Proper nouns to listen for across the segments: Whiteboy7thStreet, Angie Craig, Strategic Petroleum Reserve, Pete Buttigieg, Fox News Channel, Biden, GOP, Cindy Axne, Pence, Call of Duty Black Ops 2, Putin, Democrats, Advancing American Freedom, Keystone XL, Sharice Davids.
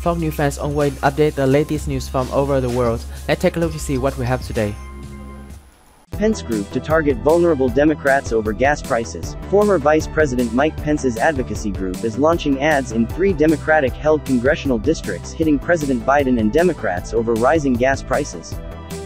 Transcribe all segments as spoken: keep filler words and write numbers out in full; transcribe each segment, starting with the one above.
Fox News fans always update the latest news from over the world. Let's take a look to see what we have today. Pence group to target vulnerable Democrats over gas prices. Former Vice President Mike Pence's advocacy group is launching ads in three Democratic-held congressional districts hitting President Biden and Democrats over rising gas prices.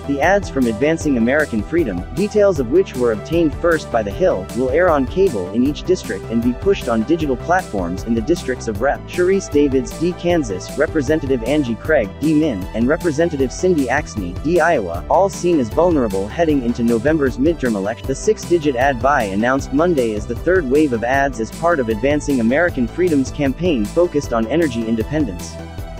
The ads from Advancing American Freedom, details of which were obtained first by The Hill, will air on cable in each district and be pushed on digital platforms in the districts of Representative Sharice Davids, D. Kansas, Representative Angie Craig, D. Min, and Representative Cindy Axne, D. Iowa, all seen as vulnerable heading into November's midterm election. The six-digit ad buy announced Monday is the third wave of ads as part of Advancing American Freedom's campaign focused on energy independence.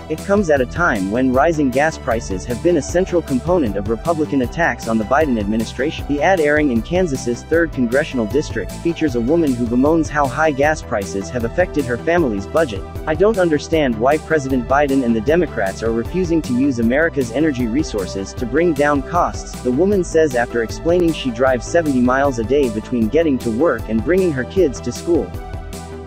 It comes at a time when rising gas prices have been a central component of Republican attacks on the Biden administration. The ad airing in Kansas's third congressional district features a woman who bemoans how high gas prices have affected her family's budget. "I don't understand why President Biden and the Democrats are refusing to use America's energy resources to bring down costs," the woman says after explaining she drives seventy miles a day between getting to work and bringing her kids to school.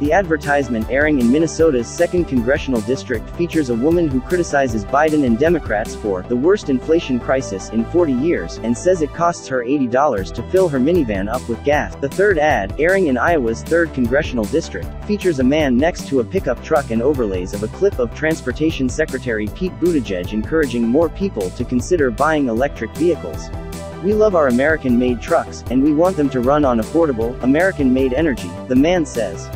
The advertisement airing in Minnesota's second congressional district features a woman who criticizes Biden and Democrats for the worst inflation crisis in forty years and says it costs her eighty dollars to fill her minivan up with gas. The third ad, airing in Iowa's third congressional district, features a man next to a pickup truck and overlays of a clip of Transportation Secretary Pete Buttigieg encouraging more people to consider buying electric vehicles. "We love our American-made trucks, and we want them to run on affordable, American-made energy," the man says.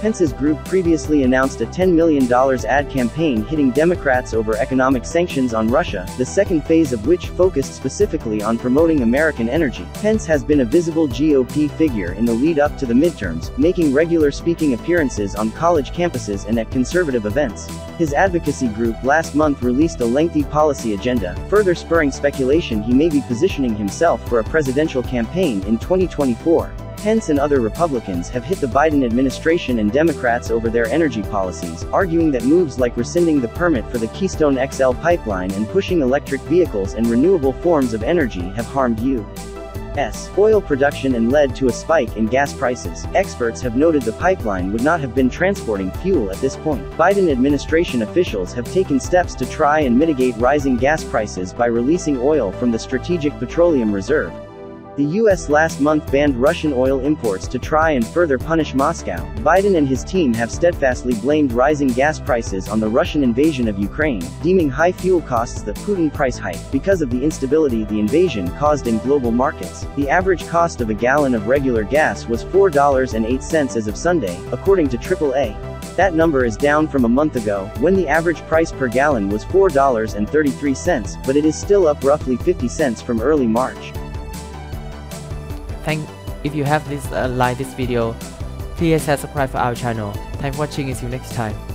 Pence's group previously announced a ten million dollar ad campaign hitting Democrats over economic sanctions on Russia, the second phase of which focused specifically on promoting American energy. Pence has been a visible G O P figure in the lead-up to the midterms, making regular speaking appearances on college campuses and at conservative events. His advocacy group last month released a lengthy policy agenda, further spurring speculation he may be positioning himself for a presidential campaign in twenty twenty-four. Pence and other Republicans have hit the Biden administration and Democrats over their energy policies, arguing that moves like rescinding the permit for the Keystone X L pipeline and pushing electric vehicles and renewable forms of energy have harmed U S oil production and led to a spike in gas prices. Experts have noted the pipeline would not have been transporting fuel at this point. Biden administration officials have taken steps to try and mitigate rising gas prices by releasing oil from the Strategic Petroleum Reserve. The U S last month banned Russian oil imports to try and further punish Moscow. Biden and his team have steadfastly blamed rising gas prices on the Russian invasion of Ukraine, deeming high fuel costs the Putin price hike because of the instability the invasion caused in global markets. The average cost of a gallon of regular gas was four dollars and eight cents as of Sunday, according to triple A. That number is down from a month ago, when the average price per gallon was four dollars and thirty-three cents, but it is still up roughly fifty cents from early March. Thank if you have this uh, like this video, please subscribe for our channel. Thanks for watching. See you next time.